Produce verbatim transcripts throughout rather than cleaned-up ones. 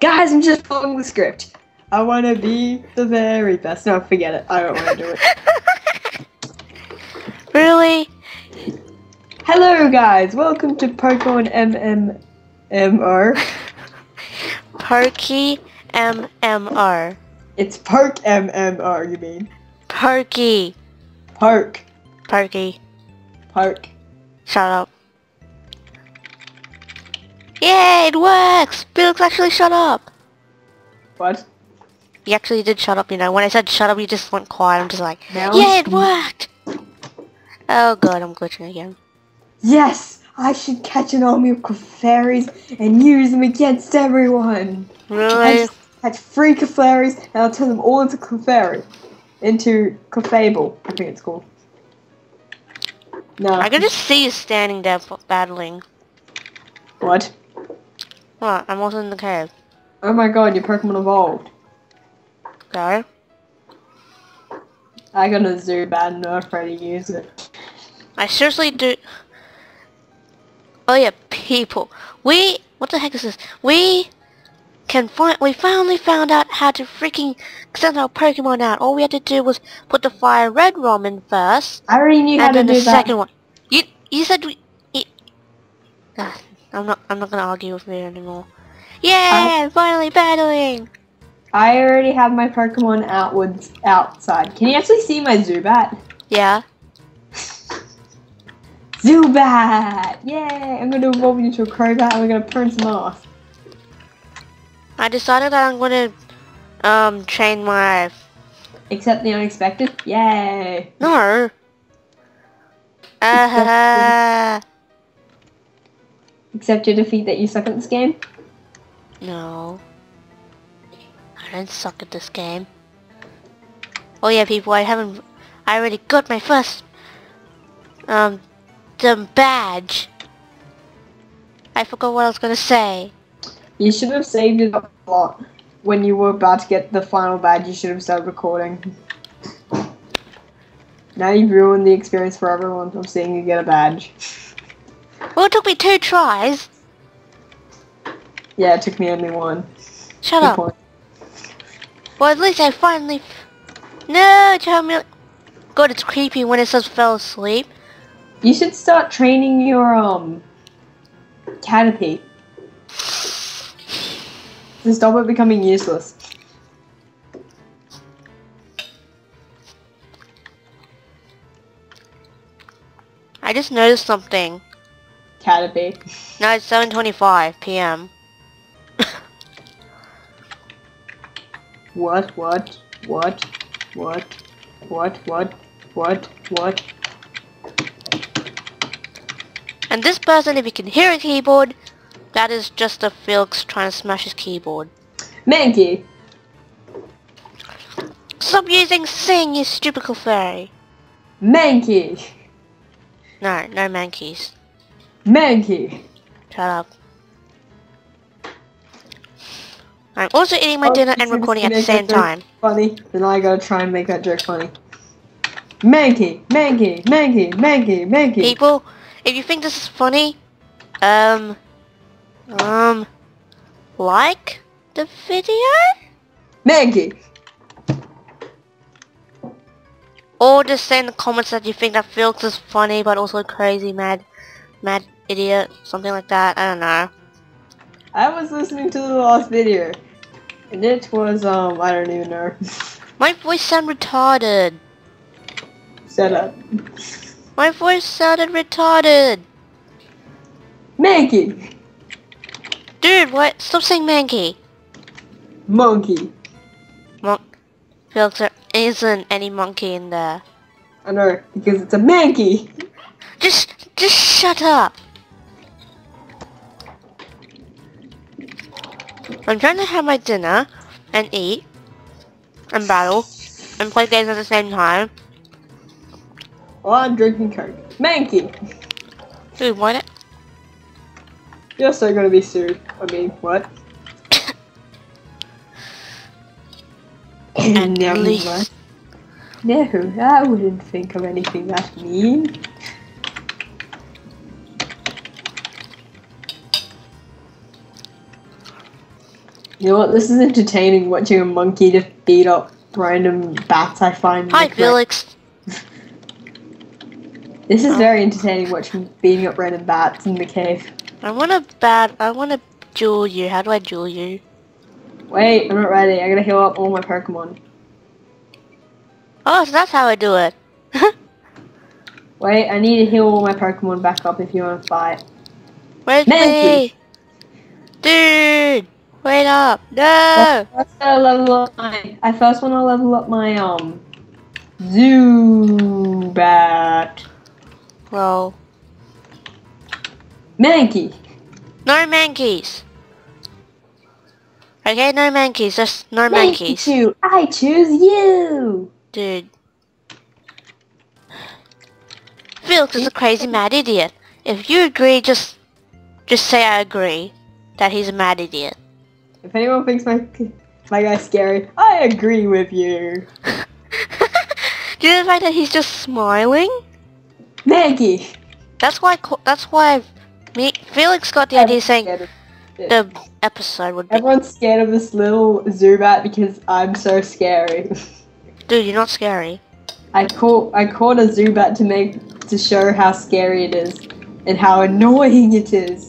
Guys, I'm just following the script. I want to be the very best. No, forget it. I don't want to do it. Really? Hello, guys. Welcome to Pokemon M M M R. Parky M M R. It's Park M M R, you mean? Parky. Park. Parky. Park. Shut up. Yay, it works! Felix actually shut up! What? You actually did shut up, you know. When I said shut up, you just went quiet. I'm just like, now yeah, it worked! Oh god, I'm glitching again. Yes! I should catch an army of Clefairies and use them against everyone! Really? I catch three Clefairies and I'll turn them all into Clefairy. Into Clefable, I think it's called. No. I can just see you standing there battling. What? What? I'm also in the cave. Oh my god, your Pokemon evolved. Go. I got a Zubat and I'm afraid to use it. I seriously do... Oh yeah, people. We... What the heck is this? We... can find... We finally found out how to freaking send our Pokemon out. All we had to do was put the Fire Red ROM in first. I already knew how to do that. And then the second one. You... You said we... You, uh, I'm not... I'm not gonna argue with me anymore. Yeah! I, finally battling! I already have my Pokemon outwards outside. Can you actually see my Zubat? Yeah. Zubat! Yay! I'm gonna evolve into a Crobat and we're gonna print some off. I decided that I'm gonna um train my Accept the unexpected? Yay! No. Uh-huh. Accept your defeat that you suck at this game? No. I don't suck at this game. Oh yeah, people, I haven't... I already got my first... Um... the badge. I forgot what I was gonna say. You should have saved it up a lot. When you were about to get the final badge, you should have started recording. Now you've ruined the experience for everyone from seeing you get a badge. Well, it took me two tries. Yeah, it took me only one. Shut Good up. Point. Well, at least I finally... F no, Charmeleon... God, it's creepy when it says fell asleep. You should start training your, um... Caterpie. To stop it becoming useless. I just noticed something. Caterpie. No, it's seven twenty-five p m What, what, what, what, what, what, what, what? And this person, if you can hear a keyboard, that is just a Felix trying to smash his keyboard. Mankey! Stop using sing, you stupid Clefairy. Mankey! No, no Mankeys. Mankey! Shut up. I'm also eating my oh, dinner and recording at the same time. Funny, then I gotta try and make that joke funny. Mankey, Mankey, Mankey, Mankey, Mankey. People, if you think this is funny, um, um, like the video? Mankey! Or just say in the comments that you think that Felix is funny but also crazy, mad, mad idiot, something like that, I don't know. I was listening to the last video, and it was, um, I don't even know. My voice sounded retarded. Shut up. My voice sounded retarded. Mankey! Dude, what? Stop saying Mankey. Monkey. Monk. Felix, there isn't any monkey in there. I know, because it's a Mankey! Just, just shut up! I'm trying to have my dinner, and eat, and battle, and play games at the same time. While I'm drinking Coke. Mankey! Dude, why not? You're so gonna be sued. I mean, what? And no, least... no, I wouldn't think of anything that mean. You know what? This is entertaining, watching a monkey just beat up random bats I find. Hi, Felix. This is very entertaining, watching beating up random bats in the cave. I want a bat. I want to duel you. How do I duel you? Wait, I'm not ready. I gotta heal up all my Pokemon. Oh, so that's how I do it. Wait, I need to heal all my Pokemon back up if you want to fight. Where's Mankey? Me? Dude! Wait up! No! First I, level up my, I first want to level up my, um... Zubat. Well... Mankey! No Mankeys! Okay, no Mankeys, just no Mankeys. Mankeys. I choose you! Dude. Felix is a crazy mad idiot. If you agree, just... Just say I agree. That he's a mad idiot. If anyone thinks my my guy's scary, I agree with you. Do you know the fact that he's just smiling? Maggie. That's why. That's why. Me, Felix got the I'm idea saying of the episode would. Be Everyone's scared of this little Zubat because I'm so scary. Dude, you're not scary. I caught I caught a Zubat to make to show how scary it is and how annoying it is.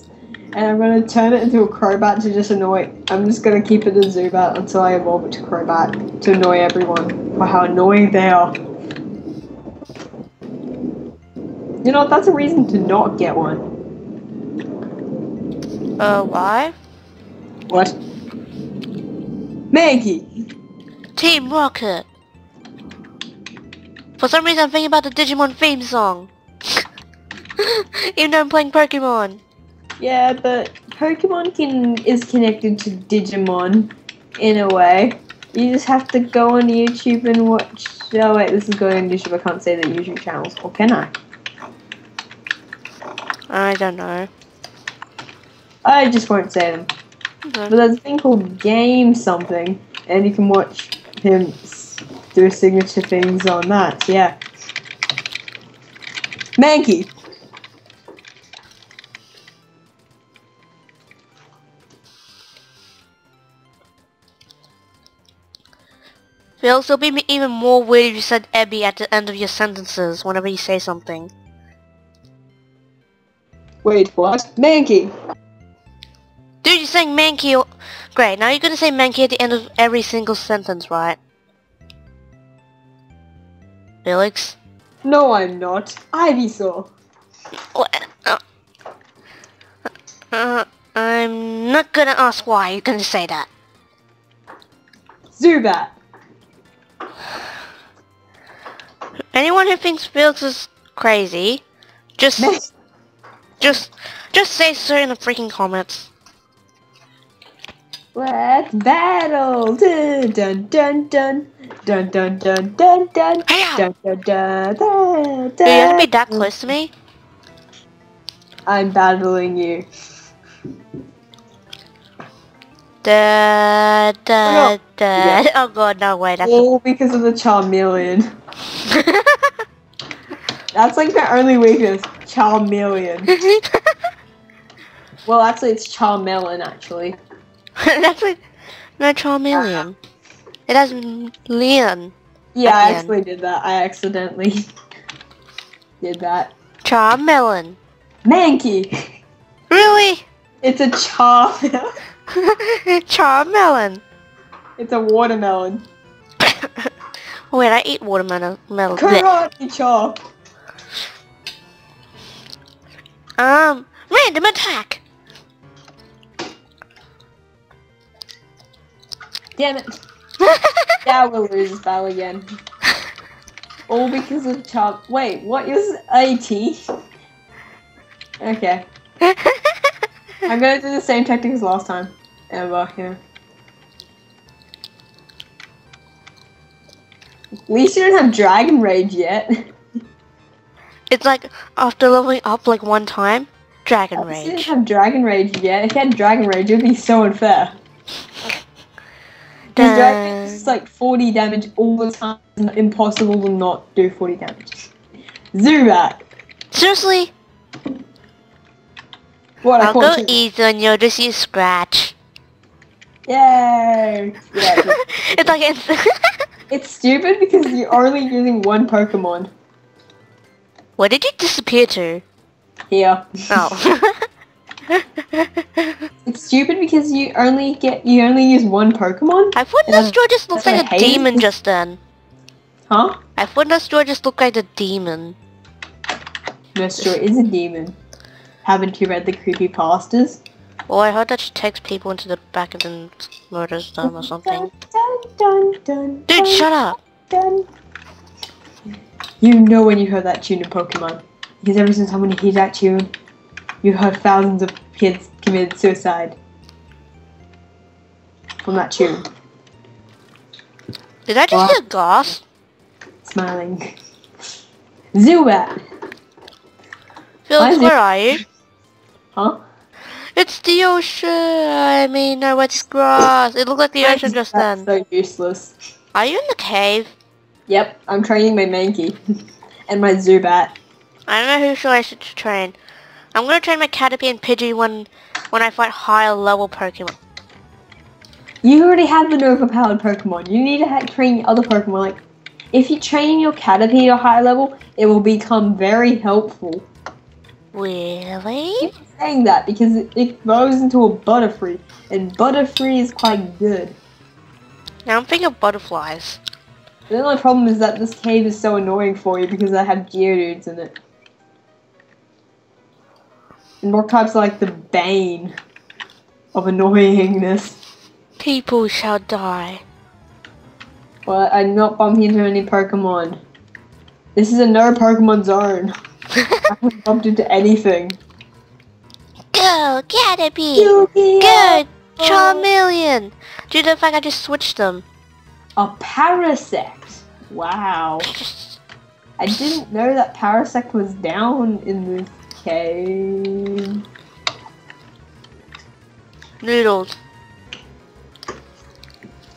And I'm going to turn it into a Crobat to just annoy... I'm just going to keep it a Zubat until I evolve it to Crobat to annoy everyone. Wow, how annoying they are. You know, that's a reason to not get one. Uh, why? What? Mankey! Team Rocket! For some reason I'm thinking about the Digimon theme song. Even though I'm playing Pokemon. Yeah, but Pokemon can is connected to Digimon in a way. You just have to go on YouTube and watch. Oh wait, this is going on YouTube. I can't say the YouTube channels, or can I? I don't know. I just won't say them. Okay. But there's a thing called Game Something, and you can watch him do signature things on that. Yeah. Mankey. Felix, it'll be even more weird if you said Ebby at the end of your sentences whenever you say something. Wait, what? Mankey! Dude, you're saying Mankey or... Great, now you're gonna say Mankey at the end of every single sentence, right? Felix? No, I'm not. Ivysaur. What? Uh, uh, I'm not gonna ask why you're gonna say that. Zubat! Anyone who thinks Felix is crazy, just, just, just say so in the freaking comments. Let's battle! Dun dun dun dun dun dun dun dun dun. Hey, dun dun dun dun. Dude, you have to be that close to me. I'm battling you. Da, da, da. Yeah. Oh god, no way. That's all because of the Charmeleon. That's like my only weakness, Charmeleon. Well, actually, it's Charmelon, actually. That's like, no, Charmeleon. Uh, it has Leon. Yeah, I actually did that. I accidentally did that. Charmelon. Mankey! Really? It's a char... Charmeleon. It's a watermelon. Wait, I eat watermelon. Karate chop. Um, random attack. Damn it! Now we'll lose this battle again. All because of chop. Wait, what is it? Okay. I'm gonna do the same tactic as last time. Ever, yeah. At least you don't have Dragon Rage yet. It's like, after leveling up like one time, Dragon Rage. At least you didn't have Dragon Rage yet. If you had Dragon Rage, it would be so unfair. Because Dragon Rage is like forty damage all the time. It's impossible to not do forty damage. Zubat! Seriously? What, I'll go easy on you, just use Scratch. Yay! Yeah, it's like it's. It's stupid because you're only using one Pokemon. Where did you disappear to? Here. Oh. It's stupid because you only get you only use one Pokemon. I thought Nestro just looked like a demon just then. Huh? I thought Nestro just looked like a demon. Nestro is a demon. Haven't you read the creepypastas? Oh, I heard that she takes people into the back of and murders them or something. Dun, dun, dun, dun, Dude, dun, shut up! Dun. You know when you heard that tune in Pokemon. Because every time someone hears that tune, you heard thousands of kids committed suicide. From that tune. Did I just hear gas? Smiling. Zubat! Felix, where are you? Huh? It's the ocean! I mean, no, it's grass. It looked like the ocean just then. That's so useless. Are you in the cave? Yep, I'm training my Mankey. And my Zubat. I don't know who should I should train. I'm gonna train my Caterpie and Pidgey when, when I fight higher level Pokemon. You already have an overpowered Pokemon. You need to have, train other Pokemon. Like, if you train your Caterpie to high level, it will become very helpful. Really? I keep saying that because it, it grows into a Butterfree, and Butterfree is quite good. Now I'm thinking of butterflies. The only problem is that this cave is so annoying for you because I have Geodudes in it. And rock types are like the bane of annoyingness. People shall die. Well, I'm not bumping into any Pokemon. This is a no Pokemon zone. I haven't bumped into anything. Go, Caterpie! Good! Charmeleon! Dude, in fact, I just switched them. A Parasect! Wow. I didn't know that Parasect was down in this cave. Noodles.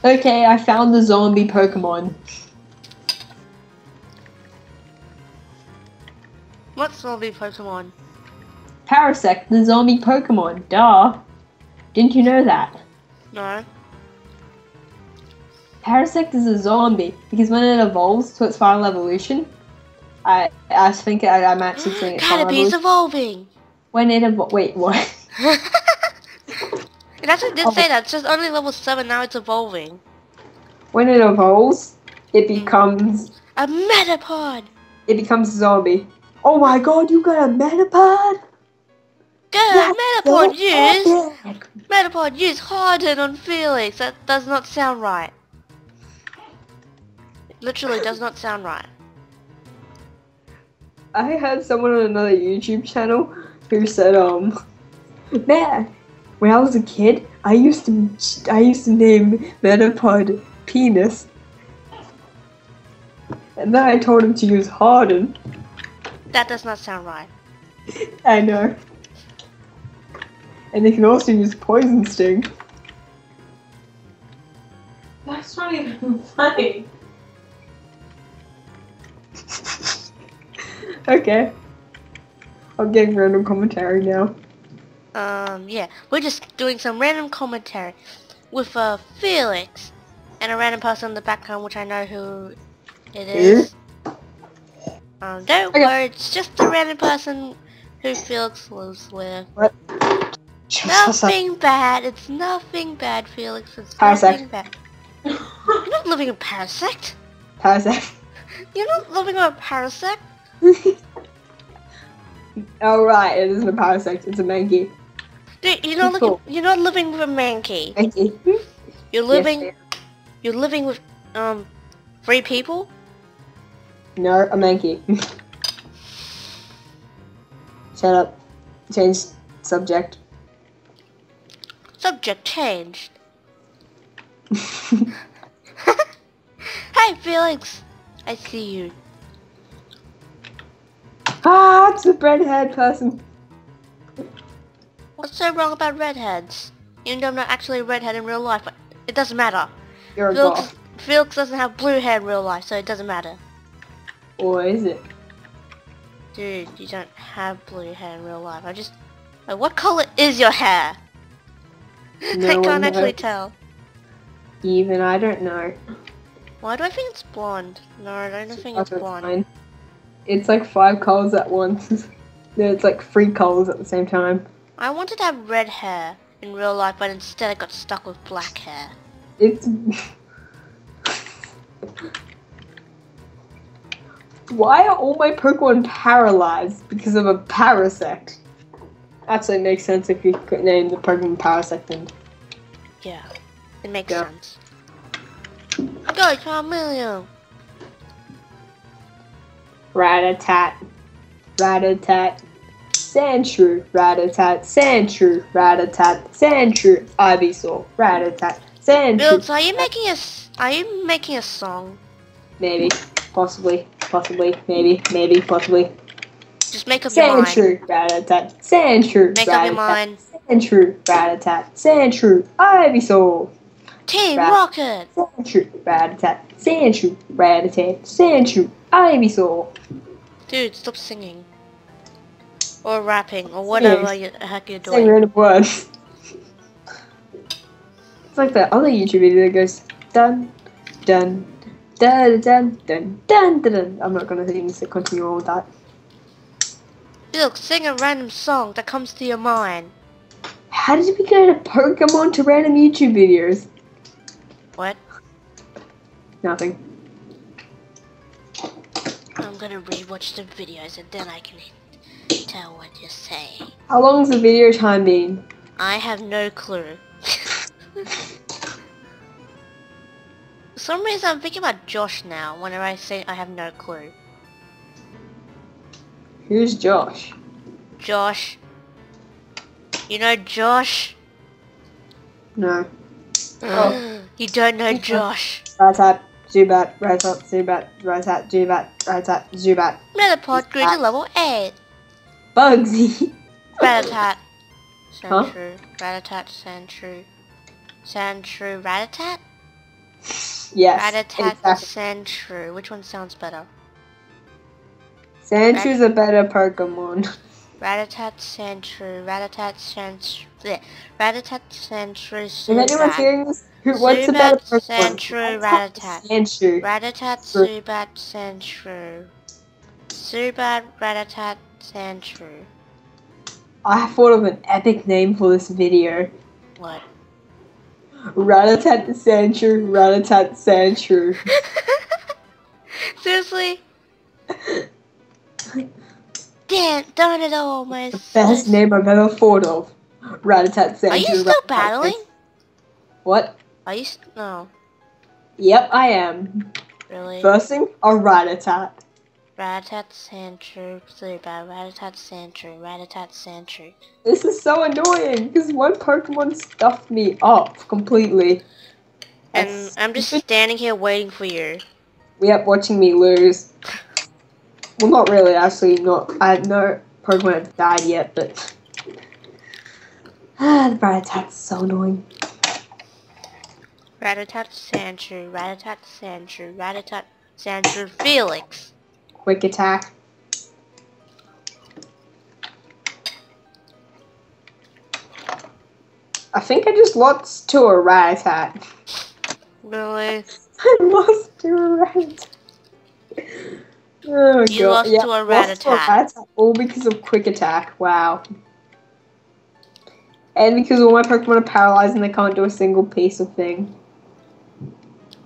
Okay, I found the zombie Pokemon. What zombie Pokemon? Parasect, the zombie Pokemon, duh. Didn't you know that? No. Parasect is a zombie because when it evolves to its final evolution, I I think I, I'm actually saying it's Caterpie's evolving! When it evolves, wait, what? It actually did oh. say that, it's just only level seven, now it's evolving. When it evolves, it becomes... a Metapod! It becomes a zombie. Oh my god, you got a Metapod? Go, Metapod use! Epic. Metapod use harden on Felix! That does not sound right. It literally does not sound right. I heard someone on another YouTube channel who said, um... Man, when I was a kid, I used to, I used to name Metapod Penis. And then I told him to use harden. That does not sound right. I know. And they can also use poison sting. That's not even funny. Okay. I'm getting random commentary now. Um, yeah. We're just doing some random commentary with uh, Felix and a random person in the background, which I know who it is. Is? Um, don't okay. worry, it's just a random person who Felix lives with. What? Nothing bad, it's nothing bad, Felix. It's Parasect. Nothing bad. You're not living in Parasect. Parasect. You're not living on a Parasect. Oh right, it isn't a Parasect, it's a Mankey. Dude, you're not looking, cool. You're not living with a Mankey. Mankey. You're living. Yes, you're living with um three people. No, a Mankey. Shut up. Change subject. Subject changed. Hey Felix, I see you. Ah, it's the redhead person. What's so wrong about redheads? Even though I'm not actually a redhead in real life, but it doesn't matter. You're a Felix, goth. Felix doesn't have blue hair in real life, so it doesn't matter. Or is it? Dude, you don't have blue hair in real life. I just... Like, what color is your hair? No, I can't actually tell. Even I don't know. Why do I think it's blonde? No, I don't think it's blonde. It's like five colors at once. No, it's like three colors at the same time. I wanted to have red hair in real life, but instead I got stuck with black hair. It's... Why are all my Pokemon paralyzed because of a Parasect? Actually, it makes sense if you could name the Pokemon Parasect then. Yeah, it makes yeah. sense. Go, Charmeleon! Rattata, Rattata, Sandshrew, Rattata, Sandshrew, Rattata, Sandshrew, Ivysaur, Rattata, Sandshrew. Bills, are you making a are you making a song? Maybe, possibly, possibly, maybe, maybe, possibly. Just make up Sandshrew, your mind. Rattata, Sandshrew, make Rattata, up your mind. Sandshrew, Rattata, Sandshrew, Ivysaur. Team Rat Rocket. Sandshrew, Rattata, Sandshrew, Rattata, Sandshrew, Ivysaur. Dude, stop singing. Or rapping, or whatever the heck you're doing. Sing random words. It's like that other YouTube video that goes dun, dun, dun, dun, dun, dun, dun. I'm not gonna even continue all that. Look, sing a random song that comes to your mind. How did we go to Pokemon to random YouTube videos? What? Nothing. I'm gonna rewatch the videos and then I can tell what you're saying. How long's the video time been? I have no clue. For some reason I'm thinking about Josh now whenever I say I have no clue. Who's Josh? Josh. You know Josh? No. Oh. You don't know Josh. Rattata, Zubat, Rattata, Zubat, Rattata, Zubat, Rattata, Zubat. Metapod grew to level eight. Bugsy. Rattata. Sandshrew. Rattata, Sandshrew. Sandshrew, Rattata? Yes. Rattata, exactly. Sandshrew. Which one sounds better? Sandshrew's a better Pokemon. Rattata, Sandshrew. Rattata, Sandshrew. Rattata, Sandshrew. Is anyone hearing this? Who, what's Zubat, Sandshrew, Rattata. Sandshrew. Rattata, Zubat, Sandshrew. Zubat, Rattata, Sandshrew. I thought of an epic name for this video. What? Rattata, Sandshrew, Rattata, Sandshrew. Seriously? Damn, done it all, my the best name I've ever thought of. Rattata, Sandshrew. Are you still Rattata, battling? What? Are you st no. Yep, I am. Really? First thing, a Rattata. Rattata, Sandshrew, Zubat, Rattata, Sandshrew, Rattata, Sandshrew. This is so annoying, because one Pokemon stuffed me up completely. And That's I'm just standing here waiting for you. Yep, watching me lose. Well, not really, actually, not. I have no Pokemon have died yet, but... Ah, the Rattata's so annoying. Rattata, Sandshrew, Rattata, Sandshrew, Rattata, Sandshrew, Felix. Quick attack. I think I just lost to a Rattata. Really? I lost to a Rattata. Oh, you God. Lost yeah, to a Rattata. All because of quick attack. Wow. And because all my Pokemon are paralyzed and they can't do a single piece of thing.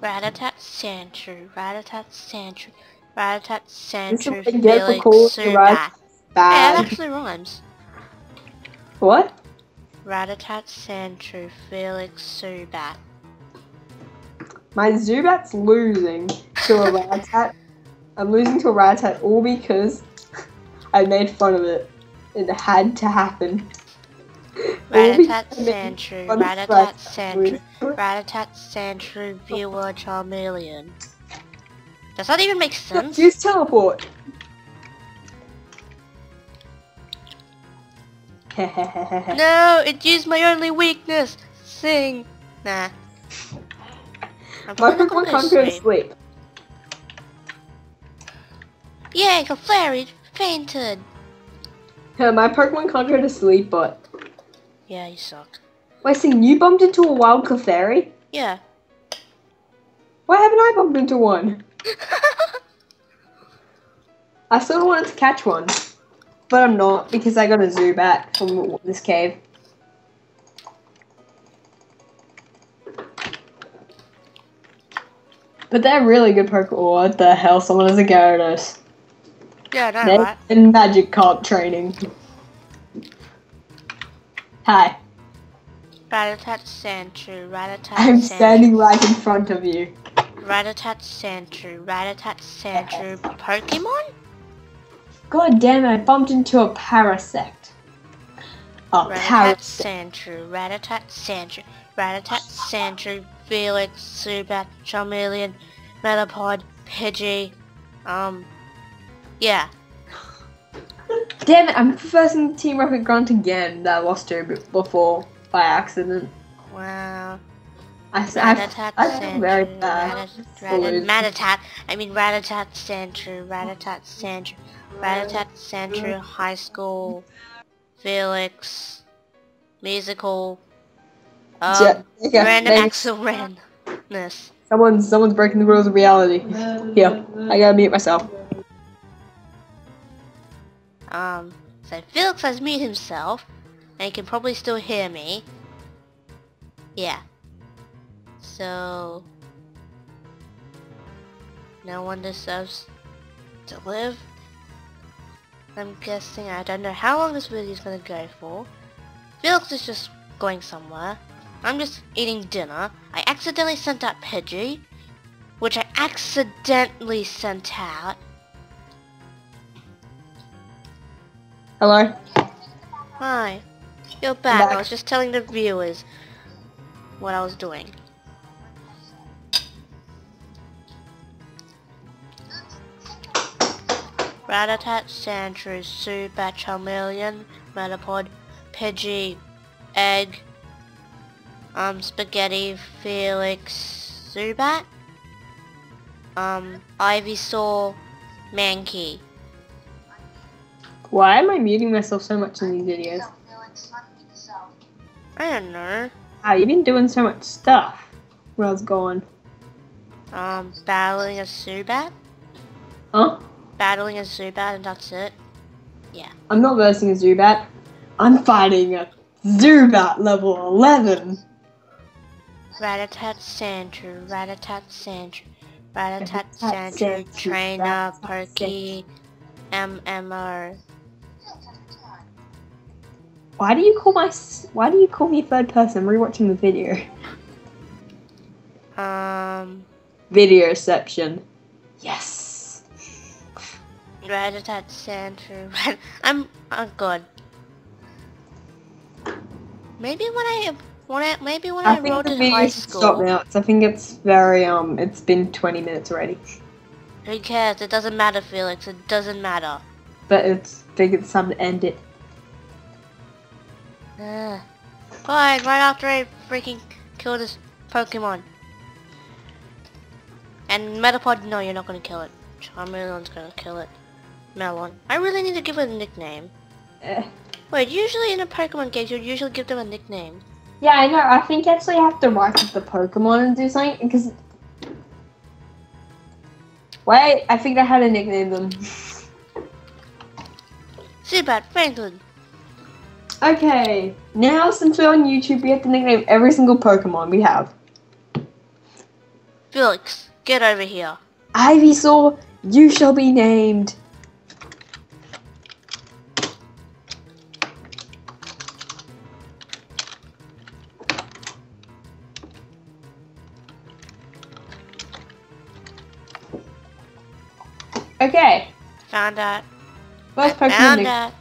Rattata, Sandshrew, Rattata, Sandshrew, Rattata, Sandshrew, Felix, Zubat. That actually rhymes. What? Rattata, Sandshrew, Felix, Zubat. My Zubat's losing to a Rattata. I'm losing to a Rattata all because I made fun of it. It had to happen. Rattata, Sandshrew, Rattata, Sandshrew, Rattata, Sandshrew, Viewer, Charmeleon. Does that even make sense? Use teleport! No, it used my only weakness! Sing! Nah. I'm my Pokemon can't go to sleep. Yay, Clefairy fainted! Yeah, my Pokemon can't go to sleep, but... Yeah, you suck. Wait, so you bumped into a wild Clefairy? Yeah. Why haven't I bumped into one? I sort of wanted to catch one, but I'm not because I got a Zubat from this cave. But they're really good Pokemon. Oh, what the hell? Someone has a Gyarados. Yeah, I know that. And Magikarp training. Hi. Rattata Sandshrew, Rattata Sandshrew. I'm standing right in front of you. Rattata Sandshrew, Rattata Sandshrew. Pokemon? God damn it, I bumped into a Parasect. Oh, Rattata Sandshrew, Rattata Sandshrew, Rattata Sandshrew, Felix, Zubat, Charmeleon, Metapod, Pidgey. Um, yeah. Damn it, I'm first in Team Rocket Grunt again that I lost to before by accident. Wow. I feel very bad. Rattatat, I mean Rattatat Sandshrew, Rattatat Sandshrew, Rattatat Sandshrew, High School, Felix, Musical, um, yeah, okay, Random Axel Randomness. Someone, someone's breaking the rules of reality. Yeah, I gotta mute myself. Um, so Felix has muted himself, and he can probably still hear me. Yeah. So no one deserves to live. I'm guessing, I don't know how long this video is gonna go for. Felix is just going somewhere. I'm just eating dinner. I accidentally sent out Pidgey, which I accidentally sent out. Hello? Hi. You're back. back. I was just telling the viewers what I was doing. Rattatat, Sandshrew, Zubat, Charmeleon, Metapod, Pidgey, Egg, um, Spaghetti, Felix, Zubat, um, Ivysaur, Mankey. Why am I muting myself so much in these videos? I don't know. Wow, you've been doing so much stuff when I was gone. Um, battling a Zubat? Huh? Battling a Zubat and that's it. Yeah. I'm not versing a Zubat. I'm fighting a Zubat level eleven. Rattatat Sandshrew, Rattatat Sandshrew, Rattatat Sandshrew, Trainer, Pokey, M M O. Why do you call my? Why do you call me third person? I'm rewatching the video. Um. Videoception. Yes. Rattatat Sandshrew. I'm. Oh god. Maybe when I when I maybe when I, I rolled in high school. Stop now. I think it's very um. It's been twenty minutes already. Who cares? It doesn't matter, Felix. It doesn't matter. But it's. I think it's time to end it. Ugh. Fine, right after I freaking kill this Pokemon. And Metapod, no, you're not gonna kill it. Charmeleon's gonna kill it. Melon. I really need to give it a nickname. Uh, Wait, usually in a Pokemon game, you'd usually give them a nickname. Yeah, I know. I think actually I have to write with the Pokemon and do something, because... Wait, I think I had to nickname them. Zubat, Franklin. Okay, now since we're on YouTube, we have to nickname every single Pokemon we have. Felix, get over here. Ivysaur, you shall be named. Okay. Found out. First Pokemon. Found out.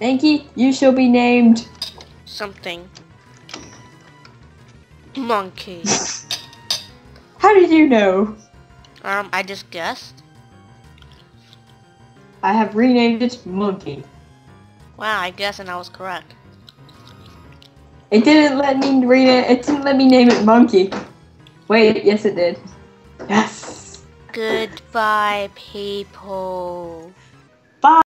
Mankey, you shall be named... something. Monkey. How did you know? Um, I just guessed. I have renamed it Monkey. Wow, I guessed and I was correct. It didn't let me rename it. It didn't let me name it Monkey. Wait, yes it did. Yes. Goodbye, people.